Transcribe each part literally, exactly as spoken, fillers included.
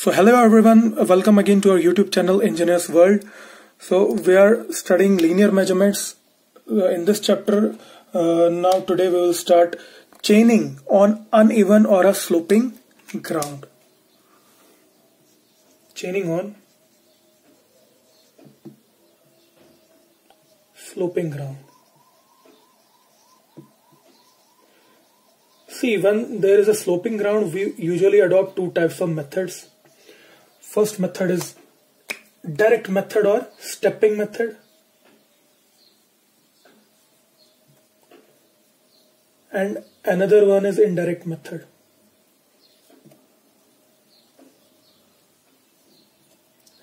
So hello everyone, welcome again to our YouTube channel Engineers World. So we are studying linear measurements in this chapter. Uh, now today we will start chaining on uneven or a sloping ground. Chaining on sloping ground. See, when there is a sloping ground, we usually adopt two types of methods. First method is direct method or stepping method, and another one is indirect method.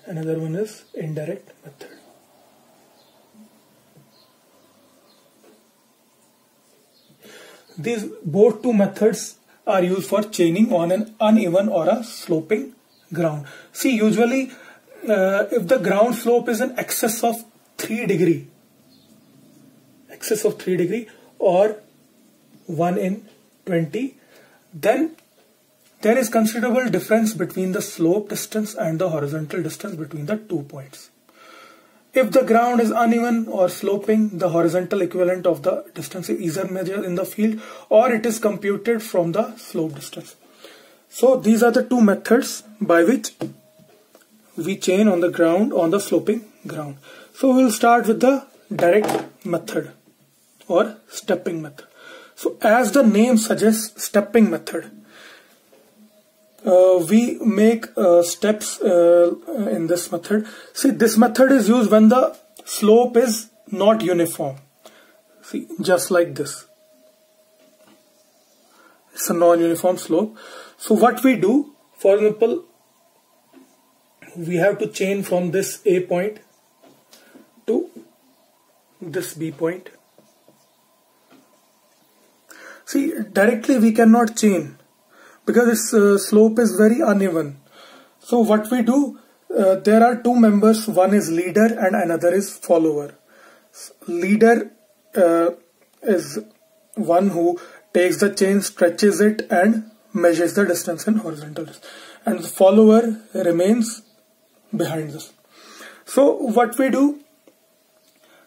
Another one is indirect method. These both two methods are used for chaining on an uneven or a sloping ground. See, usually uh, if the ground slope is in excess of three degree, excess of three degree or one in twenty, then there is considerable difference between the slope distance and the horizontal distance between the two points. If the ground is uneven or sloping, the horizontal equivalent of the distance is either measured in the field or it is computed from the slope distance. So these are the two methods by which we chain on the ground, on the sloping ground. So we will start with the direct method or stepping method. So as the name suggests, stepping method, Uh, we make uh, steps uh, in this method. See, this method is used when the slope is not uniform. See, just like this. It's a non-uniform slope. So what we do, for example, we have to chain from this A point to this B point. See, directly we cannot chain, because its uh, slope is very uneven. So what we do, uh, there are two members, one is leader and another is follower. Leader uh, is one who takes the chain, stretches it and measures the distance in horizontal, and the follower remains behind this. So what we do,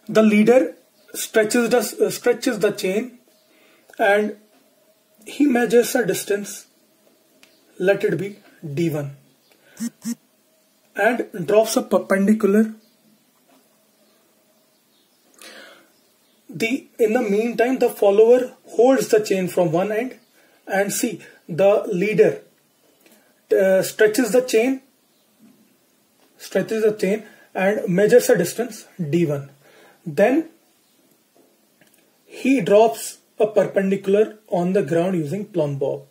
the leader stretches the, uh, stretches the chain and he measures a distance. Let it be D one, and drops a perpendicular. The in the meantime, the follower holds the chain from one end, and see, the leader uh, stretches the chain, stretches the chain and measures a distance D one. Then he drops a perpendicular on the ground using plumb bob.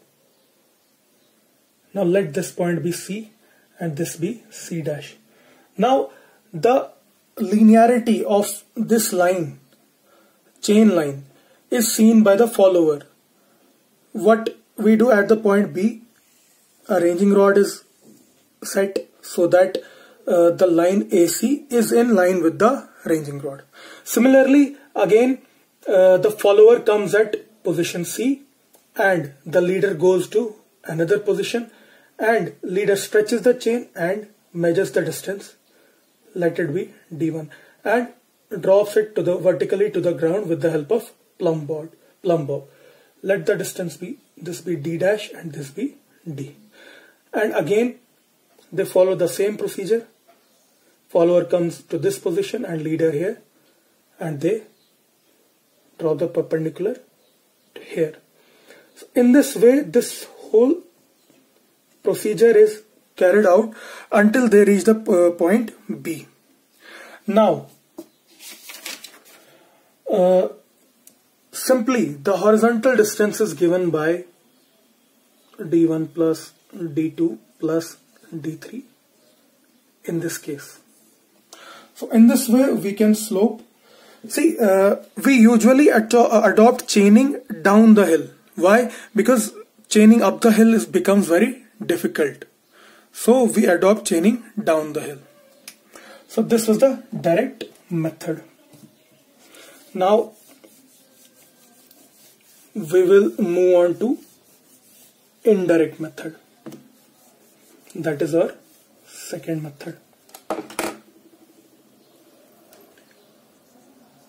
Now let this point be C and this be C dash. Now the linearity of this line, chain line, is seen by the follower. What we do at the point B, a ranging rod is set so that uh, the line A C is in line with the ranging rod. Similarly, again uh, the follower comes at position C and the leader goes to another position, and leader stretches the chain and measures the distance, let it be D one, and drops it to the vertically to the ground with the help of plumb bob. Plumb bob. Let the distance be, this be D dash and this be D. And again they follow the same procedure. Follower comes to this position and leader here, and they drop the perpendicular to here. So in this way, this whole procedure is carried out until they reach the uh, point B. Now, uh, simply the horizontal distance is given by D one plus D two plus D three in this case. So in this way we can slope. See, uh, we usually ad adopt chaining down the hill. Why? Because chaining up the hill is becomes very difficult. So we adopt chaining down the hill. So this was the direct method. Now we will move on to indirect method. That is our second method,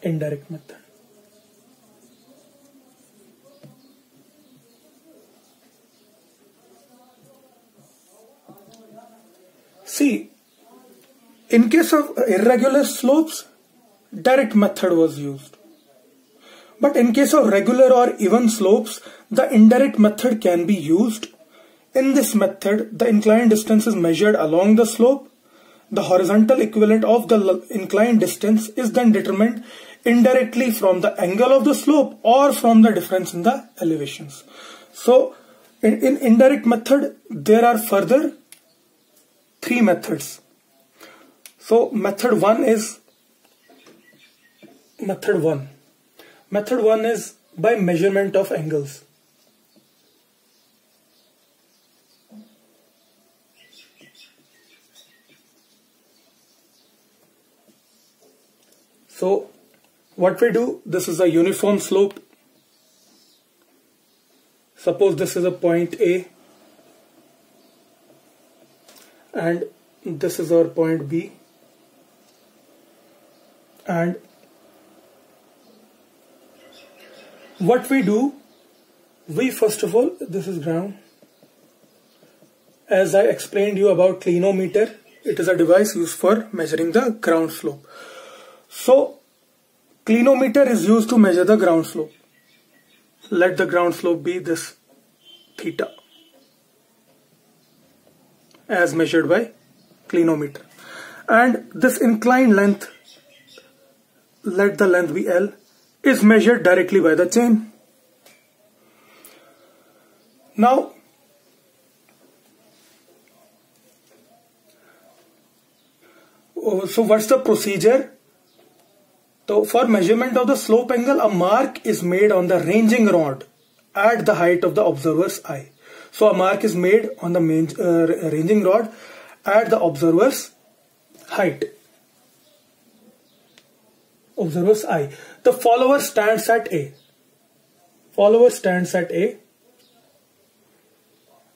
indirect method. See, in case of irregular slopes, direct method was used. But in case of regular or even slopes, the indirect method can be used. In this method, the inclined distance is measured along the slope. The horizontal equivalent of the inclined distance is then determined indirectly from the angle of the slope or from the difference in the elevations. So, in, in indirect method, there are further three methods. So, method one is method one. Method one is by measurement of angles. So, what we do, this is a uniform slope. Suppose this is a point A and this is our point B, and what we do, we first of all, this is ground. As I explained you about clinometer, it is a device used for measuring the ground slope. So, clinometer is used to measure the ground slope. Let the ground slope be this theta as measured by clinometer. And this inclined length, let the length be L, is measured directly by the chain. Now, so what's the procedure? So for measurement of the slope angle, a mark is made on the ranging rod at the height of the observer's eye. So a mark is made on the main, uh, ranging rod at the observer's height, observer's eye. The follower stands at A. Follower stands at A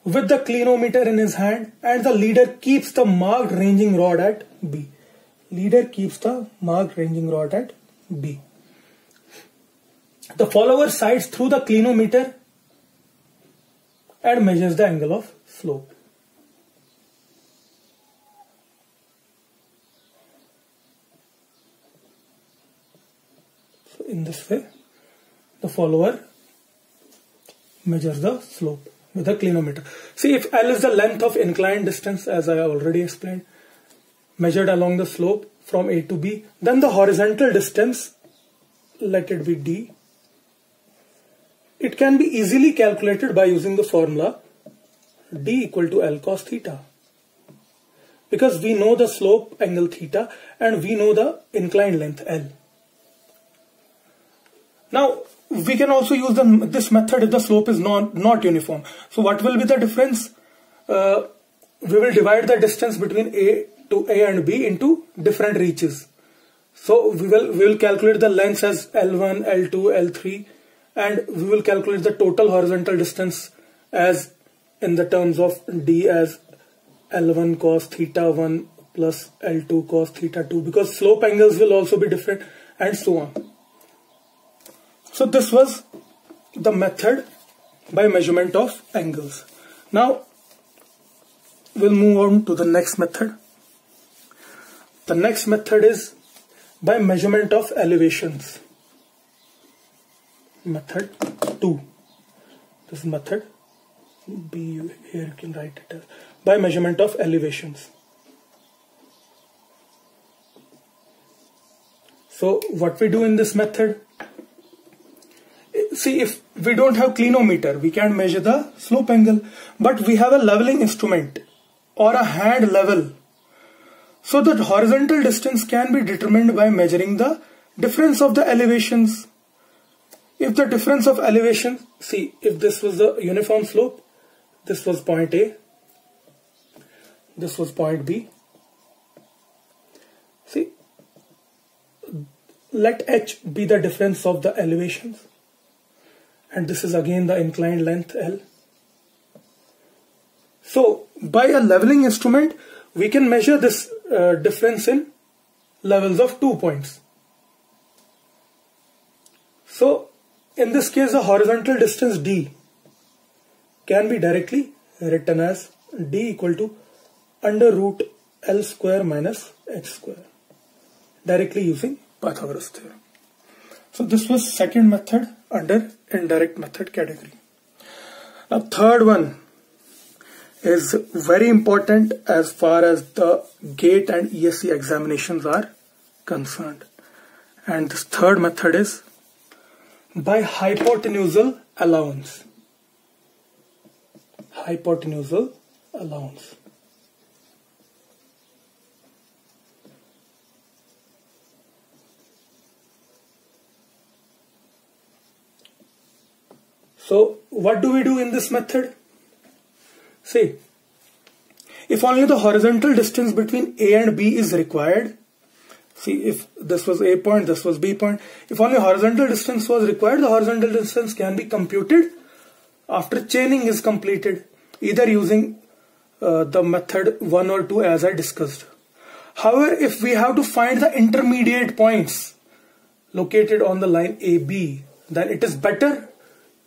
with the clinometer in his hand, and the leader keeps the marked ranging rod at B. Leader keeps the marked ranging rod at B. The follower sights through the clinometer and measures the angle of slope. So in this way, the follower measures the slope with the clinometer. See, if L is the length of inclined distance, as I already explained, measured along the slope from A to B, then the horizontal distance, let it be D. It can be easily calculated by using the formula D equal to L cos theta, because we know the slope angle theta and we know the inclined length L. Now, we can also use the, this method if the slope is not, not uniform. So what will be the difference? Uh, we will divide the distance between A to A and B into different reaches. So we will, we will calculate the lengths as L one, L two, L three, and we will calculate the total horizontal distance as in the terms of D as L one cos theta one plus L two cos theta two, because slope angles will also be different and so on. So this was the method by measurement of angles. Now we'll move on to the next method. The next method is by measurement of elevations. Method two. This is method B. Here you can write it as by measurement of elevations. So what we do in this method? See, if we don't have clinometer, we can't measure the slope angle, but we have a leveling instrument or a hand level. So that horizontal distance can be determined by measuring the difference of the elevations. If the difference of elevation, see, if this was the uniform slope, this was point A, this was point B. See, let H be the difference of the elevations. And this is again the inclined length L. So by a leveling instrument, we can measure this uh, difference in levels of two points. So in this case, the horizontal distance D can be directly written as D equal to under root L square minus X square, directly using Pythagoras theorem. So this was second method under indirect method category. Now third one is very important as far as the GATE and E S E examinations are concerned. And this third method is by hypotenusal allowance. Hypotenusal allowance. So what do we do in this method? See, if only the horizontal distance between A and B is required, see if this was A point, this was B point, if only horizontal distance was required, the horizontal distance can be computed after chaining is completed, either using uh, the method one or two as I discussed. However, if we have to find the intermediate points located on the line A B, then it is better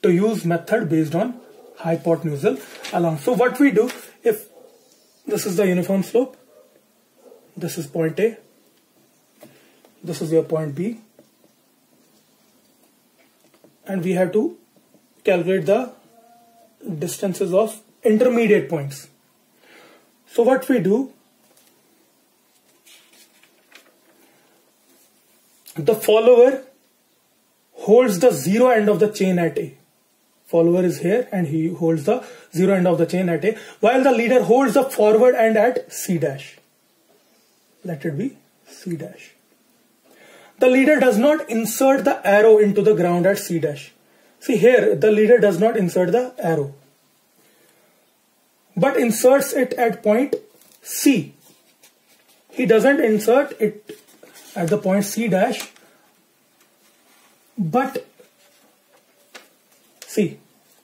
to use method based on hypotenusal allowance. So what we do, if this is the uniform slope, this is point A, this is your point B, and we have to calculate the distances of intermediate points. So what we do, the follower holds the zero end of the chain at A. Follower is here and he holds the zero end of the chain at A, while the leader holds the forward end at C dash. Let it be C dash. The leader does not insert the arrow into the ground at C dash. See here, the leader does not insert the arrow, but inserts it at point C. He doesn't insert it at the point C dash, but see,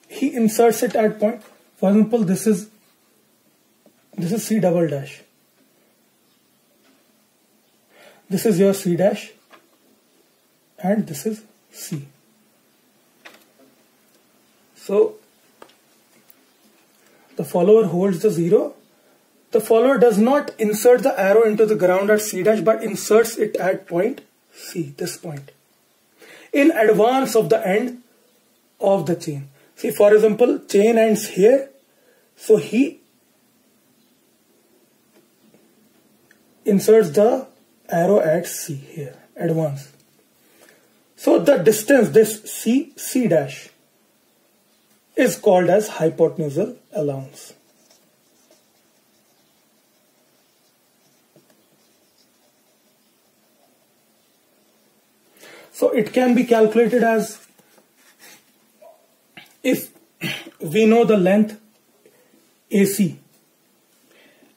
he inserts it at point, for example, this is this is C double dash. This is your C dash and this is C. So the follower holds the zero. The follower does not insert the arrow into the ground at C dash, but inserts it at point C, this point, in advance of the end of the chain. See, for example, chain ends here, so he inserts the arrow at C here, advance. So the distance, this C, C dash, is called as hypotenusal allowance. So it can be calculated as, if we know the length A C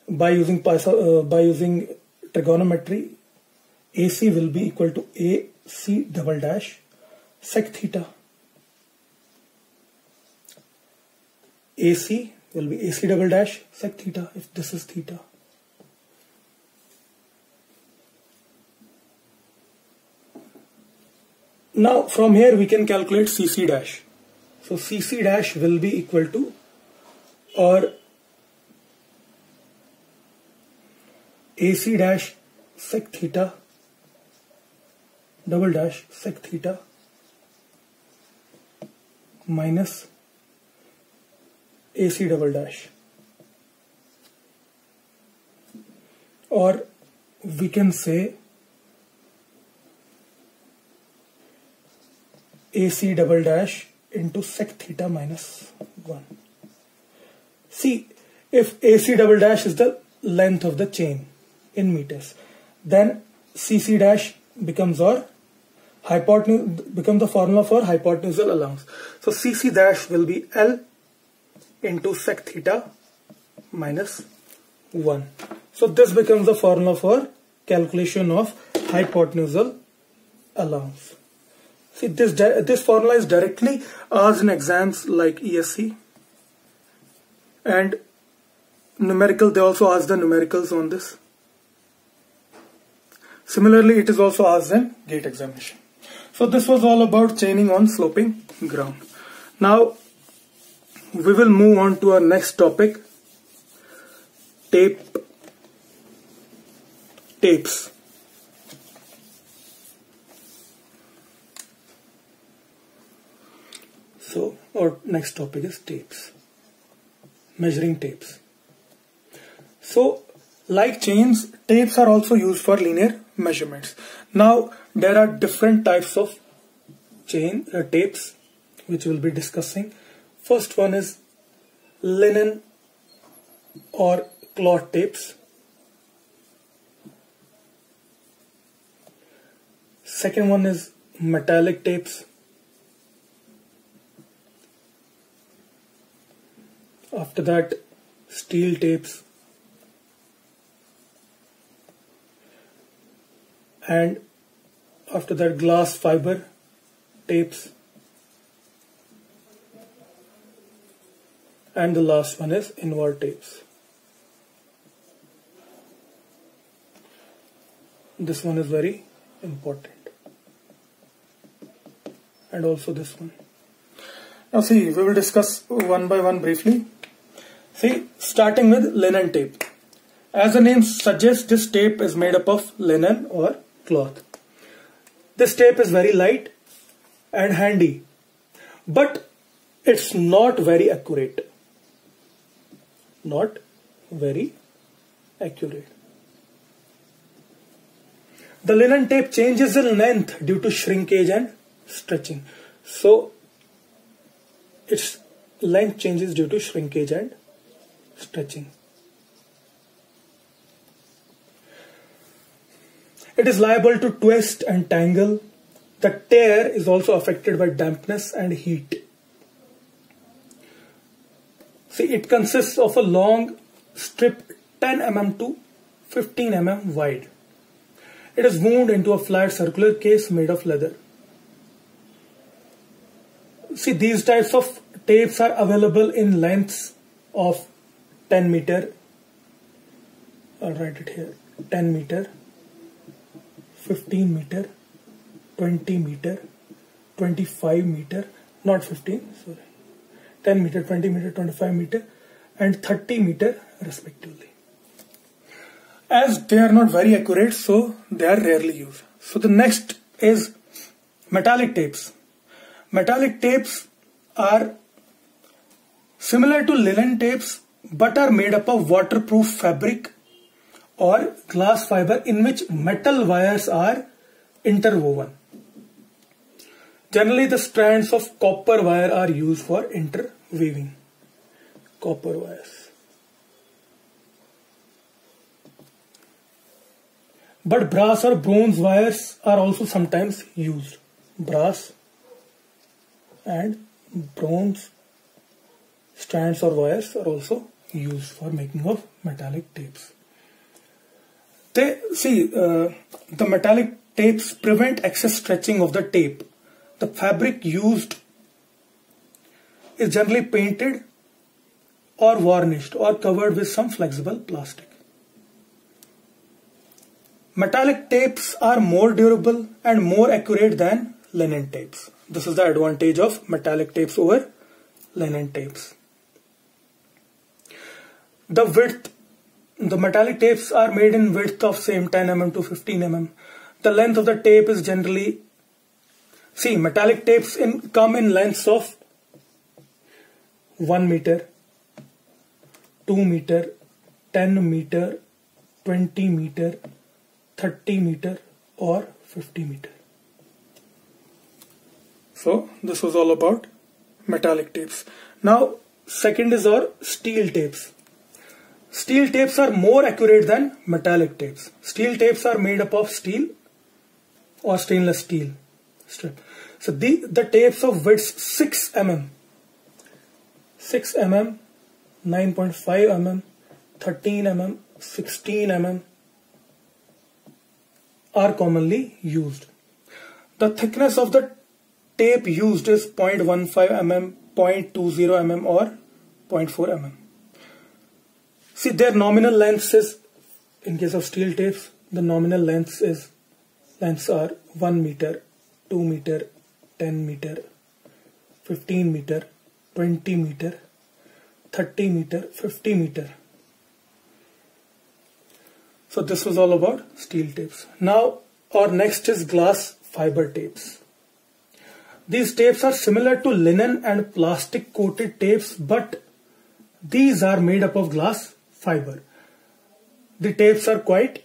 by using uh, by using trigonometry, A C will be equal to A C double dash sec theta. A C will be A C double dash sec theta if this is theta. Now from here we can calculate C C dash. So C C dash will be equal to, or A C dash sec theta double dash sec theta minus A C double dash, or we can say A C double dash into sec theta minus one. See, if A C double dash is the length of the chain in meters, then C C dash becomes our hypotenuse, becomes the formula for hypotenusal allowance. So C C dash will be L into sec theta minus one. So this becomes the formula for calculation of hypotenusal allowance. See, this, this formula is directly asked in exams like E S E and numerical, they also ask the numericals on this. Similarly, it is also asked in GATE examination. So this was all about chaining on sloping ground. Now we will move on to our next topic, tape, tapes. So our next topic is tapes, measuring tapes. So like chains, tapes are also used for linear measurements. Now there are different types of chain uh, tapes which we'll be discussing. First one is linen or cloth tapes. Second one is metallic tapes. After that, steel tapes. And after that, glass fiber tapes. And the last one is Invar tapes. This one is very important. And also this one. Now see, we will discuss one by one briefly. See, starting with linen tape. As the name suggests, this tape is made up of linen or cloth. This tape is very light and handy, but it's not very accurate. Not very accurate. The linen tape changes in length due to shrinkage and stretching. So its length changes due to shrinkage and stretching. It is liable to twist and tangle. The tear is also affected by dampness and heat. See, it consists of a long strip ten millimeters to fifteen millimeters wide. It is wound into a flat circular case made of leather. See, these types of tapes are available in lengths of ten meter. I'll write it here. ten meter. fifteen meter, twenty meter, twenty-five meter, not fifteen, sorry, ten meter, twenty meter, twenty-five meter, and thirty meter respectively. As they are not very accurate, so they are rarely used. So the next is metallic tapes. Metallic tapes are similar to linen tapes, but are made up of waterproof fabric or glass fiber in which metal wires are interwoven. Generally, the strands of copper wire are used for interweaving. Copper wires. But brass or bronze wires are also sometimes used. Brass and bronze strands or wires are also used for making of metallic tapes. They, see, uh, the metallic tapes prevent excess stretching of the tape. The fabric used is generally painted or varnished or covered with some flexible plastic. Metallic tapes are more durable and more accurate than linen tapes. This is the advantage of metallic tapes over linen tapes. The width. The metallic tapes are made in width of same ten millimeters to fifteen millimeters. The length of the tape is generally, see, metallic tapes in come in lengths of one meter, two meter, ten meter, twenty meter, thirty meter or fifty meter. So this was all about metallic tapes. Now second is our steel tapes. Steel tapes are more accurate than metallic tapes. Steel tapes are made up of steel or stainless steel strip. So the, the tapes of widths six millimeters, six millimeters, nine point five millimeters, thirteen millimeters, sixteen millimeters are commonly used. The thickness of the tape used is zero point one five millimeters, zero point two zero millimeters or zero point four millimeters. See, their nominal lengths is, in case of steel tapes, the nominal lengths is lengths are one meter, two meter, ten meter, fifteen meter, twenty meter, thirty meter, fifty meter. So this was all about steel tapes. Now our next is glass fiber tapes. These tapes are similar to linen and plastic coated tapes, but these are made up of glass fiber. The tapes are quite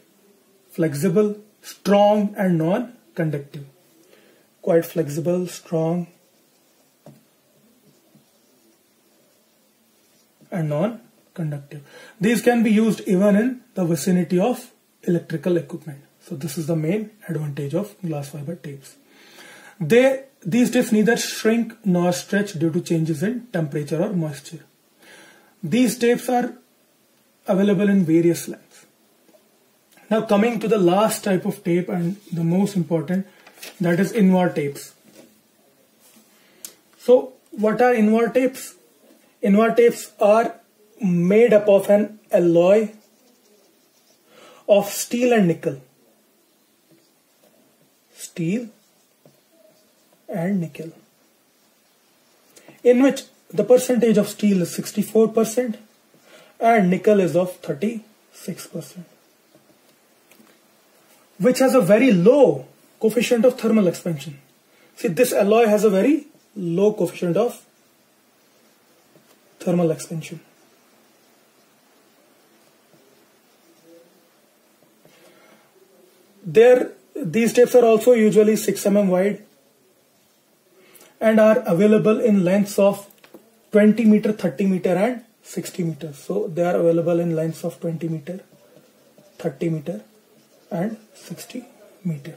flexible, strong and non-conductive. Quite flexible, strong and non-conductive. These can be used even in the vicinity of electrical equipment. So this is the main advantage of glass fiber tapes. They, these tapes neither shrink nor stretch due to changes in temperature or moisture. These tapes are available in various lengths. Now coming to the last type of tape and the most important, that is Invar tapes. So what are Invar tapes? Invar tapes are made up of an alloy of steel and nickel. Steel and nickel. In which the percentage of steel is sixty-four percent and nickel is of thirty-six percent. Which has a very low coefficient of thermal expansion. See, this alloy has a very low coefficient of thermal expansion. There, these tapes are also usually six millimeters wide and are available in lengths of twenty meter, thirty meter and sixty meter. So they are available in lengths of twenty meter, thirty meter and sixty meter.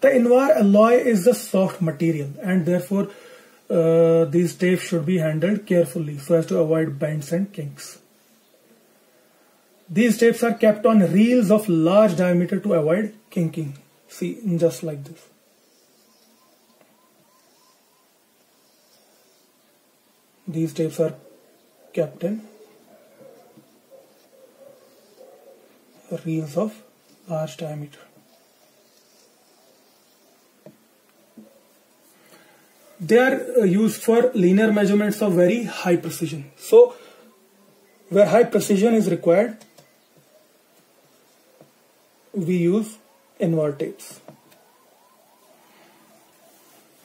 The Invar alloy is a soft material and therefore uh, these tapes should be handled carefully so as to avoid bends and kinks. These tapes are kept on reels of large diameter to avoid kinking. See, just like this. These tapes are kept in reels of large diameter. They are used for linear measurements of very high precision. So, where high precision is required, we use Invar tapes.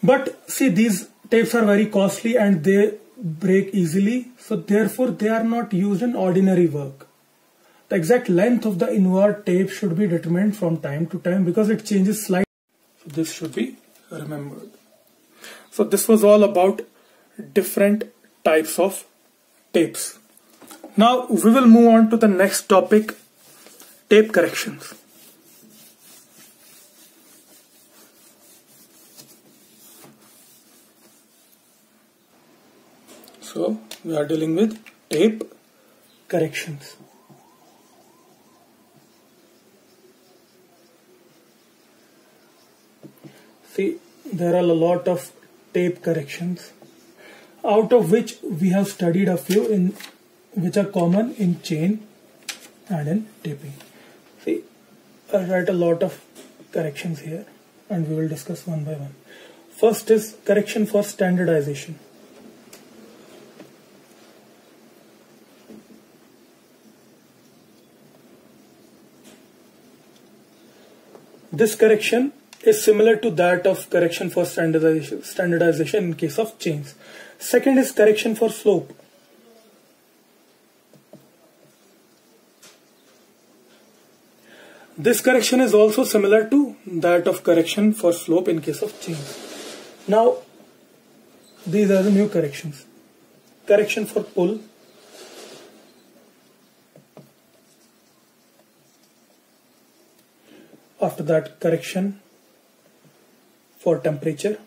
But see, these tapes are very costly and they break easily, so therefore they are not used in ordinary work. The exact length of the Invar tape should be determined from time to time because it changes slightly. So this should be remembered. So this was all about different types of tapes. Now we will move on to the next topic, tape corrections. So we are dealing with tape corrections. See, there are a lot of tape corrections, out of which we have studied a few in which are common in chain and in taping. See, I write a lot of corrections here and we will discuss one by one. First is correction for standardization. This correction is similar to that of correction for standardization, standardization in case of chains. Second is correction for slope. This correction is also similar to that of correction for slope in case of chains. Now, these are the new corrections. Correction for pull. After that, correction for temperature.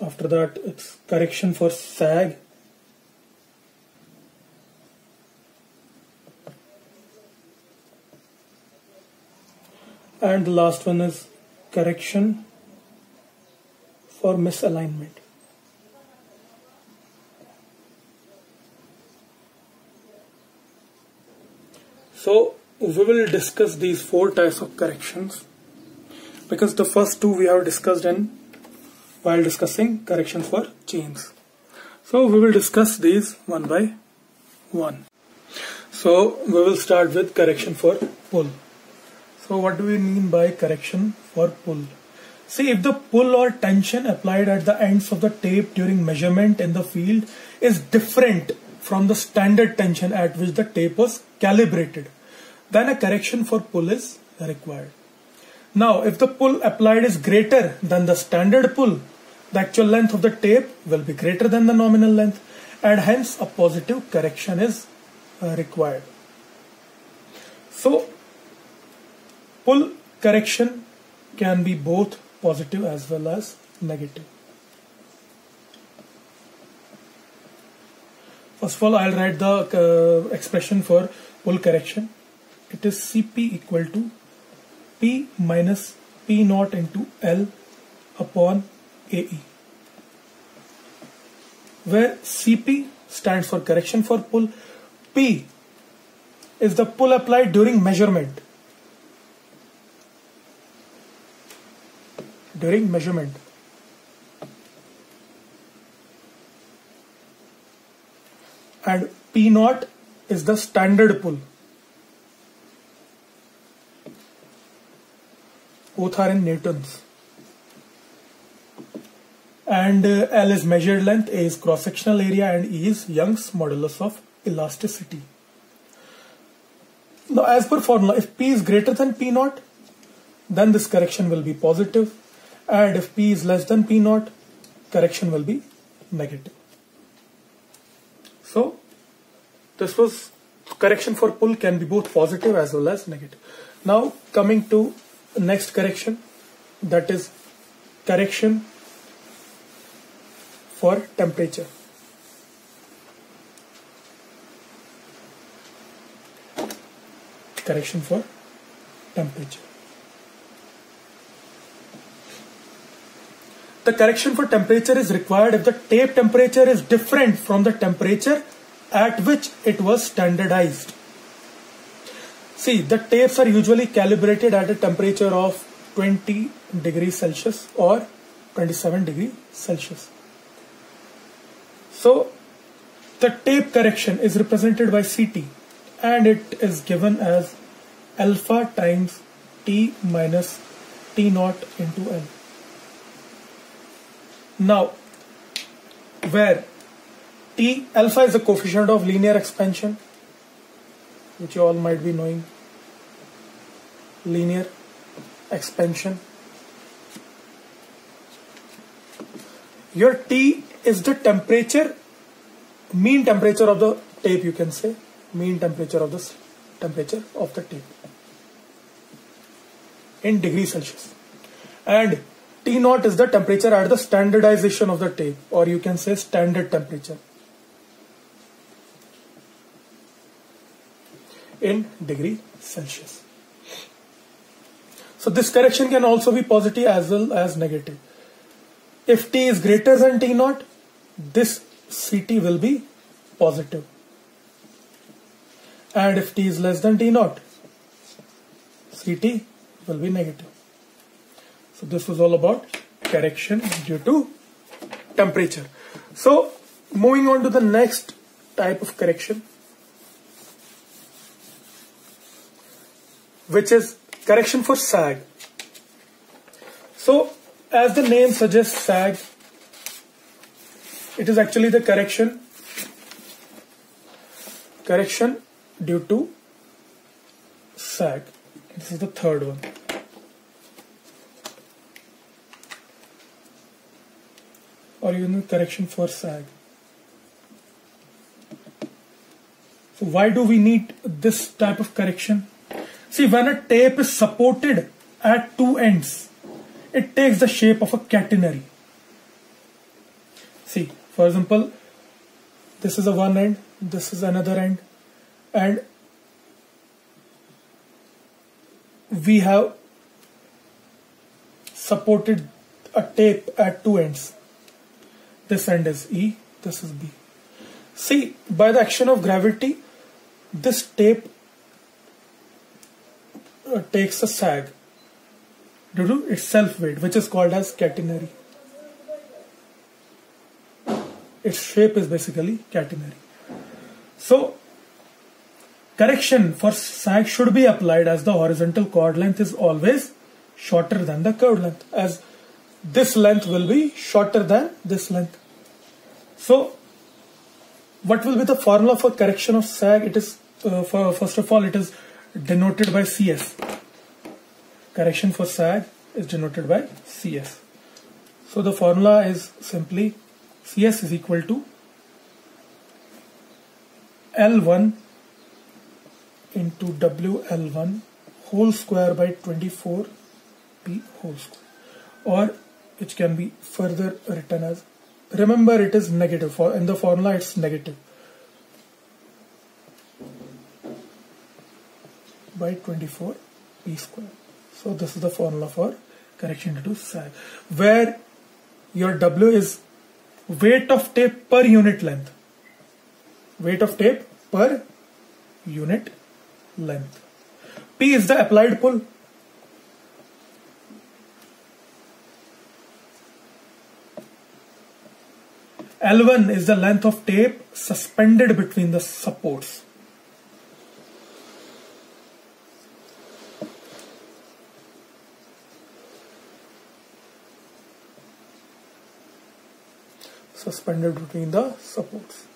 After that, it's correction for sag. And the last one is correction for misalignment. So we will discuss these four types of corrections, because the first two we have discussed in while discussing correction for chains. So we will discuss these one by one. So we will start with correction for pull. So what do we mean by correction for pull? See, if the pull or tension applied at the ends of the tape during measurement in the field is different from the standard tension at which the tape was calibrated, then a correction for pull is required. Now, if the pull applied is greater than the standard pull, the actual length of the tape will be greater than the nominal length, and hence a positive correction is required. So, pull correction can be both positive as well as negative. First of all, I'll write the uh, expression for pull correction. It is C P equal to P minus P naught into L upon A E, where C P stands for correction for pull, P is the pull applied during measurement. During measurement. And P naught is the standard pull. Both are in newtons. And uh, L is measured length, A is cross-sectional area, and E is Young's modulus of elasticity. Now, as per formula, if P is greater than P naught, then this correction will be positive, and if P is less than P naught, correction will be negative. So, this was correction for pull can be both positive as well as negative. Now, coming to next correction, that is correction for temperature. Correction for temperature. The correction for temperature is required if the tape temperature is different from the temperature at which it was standardized. See, the tapes are usually calibrated at a temperature of twenty degrees Celsius or twenty-seven degrees Celsius. So, the tape correction is represented by C T, and it is given as alpha times T minus T naught into L. Now, where T, alpha is the coefficient of linear expansion, which you all might be knowing, linear expansion. Your T is the temperature, mean temperature of the tape, you can say, mean temperature of the temperature of the tape in degrees Celsius, and T naught is the temperature at the standardization of the tape, or you can say standard temperature, in degree Celsius. So this correction can also be positive as well as negative. If T is greater than T naught, this C T will be positive, and if T is less than T naught, C T will be negative. So this was all about correction due to temperature. So moving on to the next type of correction, which is correction for sag. So, as the name suggests, sag, it is actually the correction, correction due to sag. This is the third one. Or you know, correction for sag. So why do we need this type of correction? See, when a tape is supported at two ends, it takes the shape of a catenary. See, for example, this is a one end, this is another end, and we have supported a tape at two ends. This end is E, this is B. See, by the action of gravity, this tape uh, takes a sag due to its self-weight, which is called as catenary. Its shape is basically catenary. So, correction for sag should be applied as the horizontal chord length is always shorter than the curved length, as this length will be shorter than this length. So, what will be the formula for correction of sag? It is uh, for, first of all, it is denoted by C S. Correction for sag is denoted by C S. So the formula is simply C S is equal to L one into W L one whole square by twenty-four P whole square, or it can be further written as, remember it is negative, for in the formula it's negative, by twenty-four P square. So this is the formula for correction to sag, where your W is weight of tape per unit length. Weight of tape per unit length. P is the applied pull. L one is the length of tape suspended between the supports. Suspended between the supports.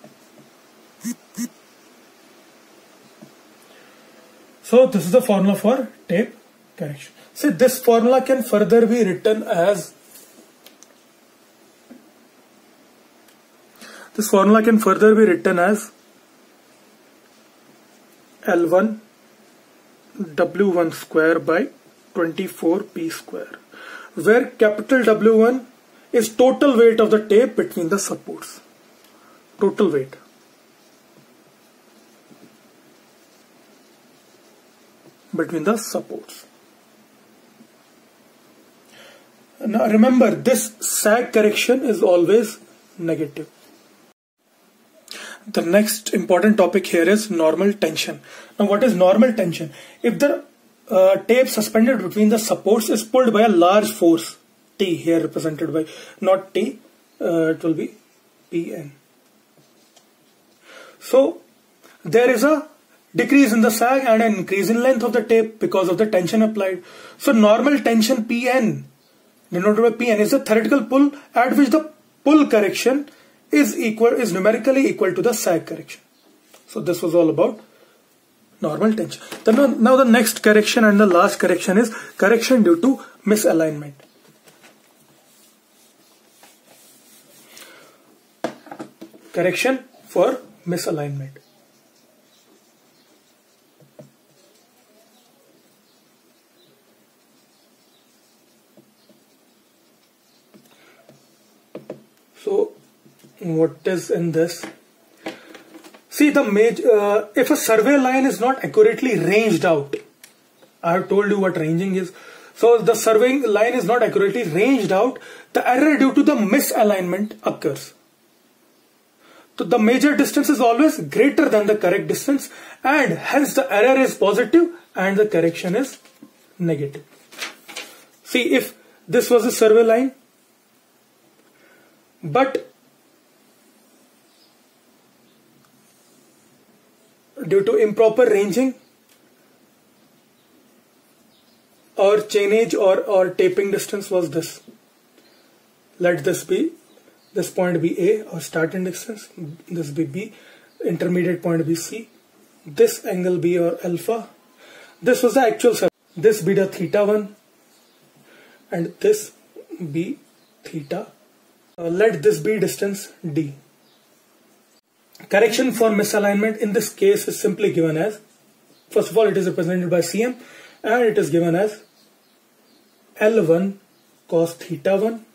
So this is the formula for tape correction. See, this formula can further be written as this formula can further be written as L one W one square by twenty-four P square, where capital W one is total weight of the tape between the supports. Total weight. Between the supports. Now remember, this sag correction is always negative. The next important topic here is normal tension. Now what is normal tension? If the uh, tape suspended between the supports is pulled by a large force, T here represented by not T, uh, it will be P N. So there is a decrease in the sag and an increase in length of the tape because of the tension applied. So normal tension P N, denoted by P N, is the theoretical pull at which the pull correction is equal is numerically equal to the sag correction. So this was all about normal tension. Then now the next correction and the last correction is correction due to misalignment. Correction for misalignment. So, what is in this? See, the major, uh, if a survey line is not accurately ranged out, I have told you what ranging is. So, the surveying line is not accurately ranged out, the error due to the misalignment occurs. So, the major distance is always greater than the correct distance, and hence the error is positive and the correction is negative. See, if this was a survey line, but due to improper ranging or chainage or, or taping distance was this. Let this be, this point be A or starting distance, this be B, intermediate point be C, this angle B or alpha, this was the actual survey, this be the theta one and this be theta. Uh, let this be distance D. Correction for misalignment in this case is simply given as, first of all it is represented by C M and it is given as L one cos theta one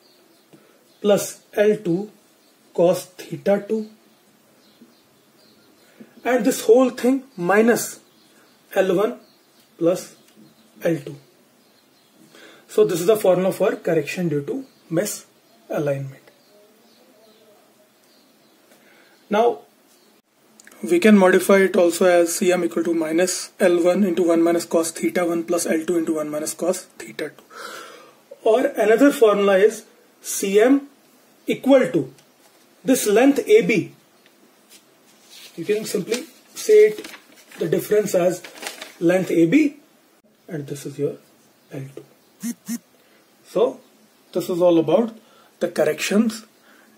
plus L two cos theta two, and this whole thing minus L one plus L two. So this is the formula for correction due to mesh alignment. Now we can modify it also as C M equal to minus L one into one minus cos theta one plus L two into one minus cos theta two. Or another formula is C M equal to this length A B. You can simply say it, the difference as length A B, and this is your L two. So this is all about the corrections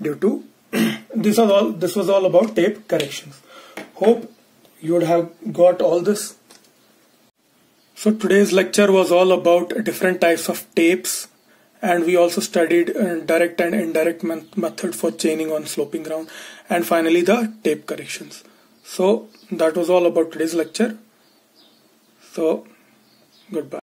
due to This was all. This was all about tape corrections. Hope you would have got all this. So today's lecture was all about different types of tapes, and we also studied direct and indirect method for chaining on sloping ground, and finally the tape corrections. So that was all about today's lecture. So goodbye.